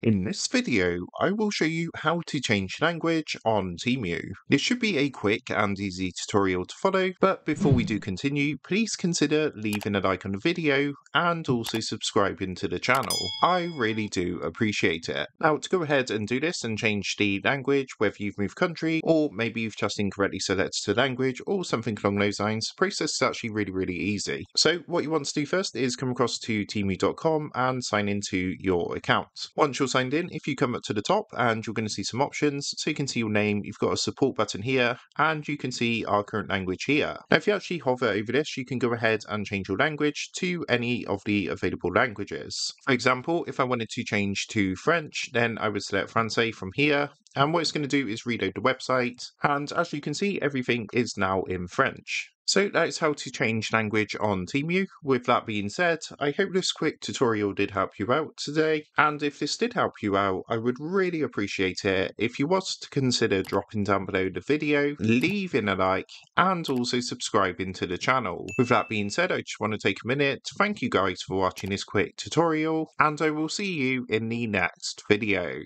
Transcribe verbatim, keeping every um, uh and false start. In this video, I will show you how to change language on Temu. This should be a quick and easy tutorial to follow, but before we do continue, please consider leaving a like on the video and also subscribing to the channel. I really do appreciate it. Now, to go ahead and do this and change the language, whether you've moved country or maybe you've just incorrectly selected a language or something along those lines, the process is actually really, really easy. So what you want to do first is come across to temu dot com and sign into your account. Once you're signed in, if you come up to the top, and you're going to see some options. So you can see your name, you've got a support button here, and you can see our current language here. Now, if you actually hover over this, you can go ahead and change your language to any of the available languages. For example, if I wanted to change to French, then I would select Français from here. And what it's going to do is reload the website. And as you can see, everything is now in French. So that's how to change language on Temu. With that being said, I hope this quick tutorial did help you out today. And if this did help you out, I would really appreciate it if you was to consider dropping down below the video, leaving a like, and also subscribing to the channel. With that being said, I just want to take a minute to thank you guys for watching this quick tutorial, and I will see you in the next video.